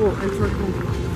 Oh, it's recording.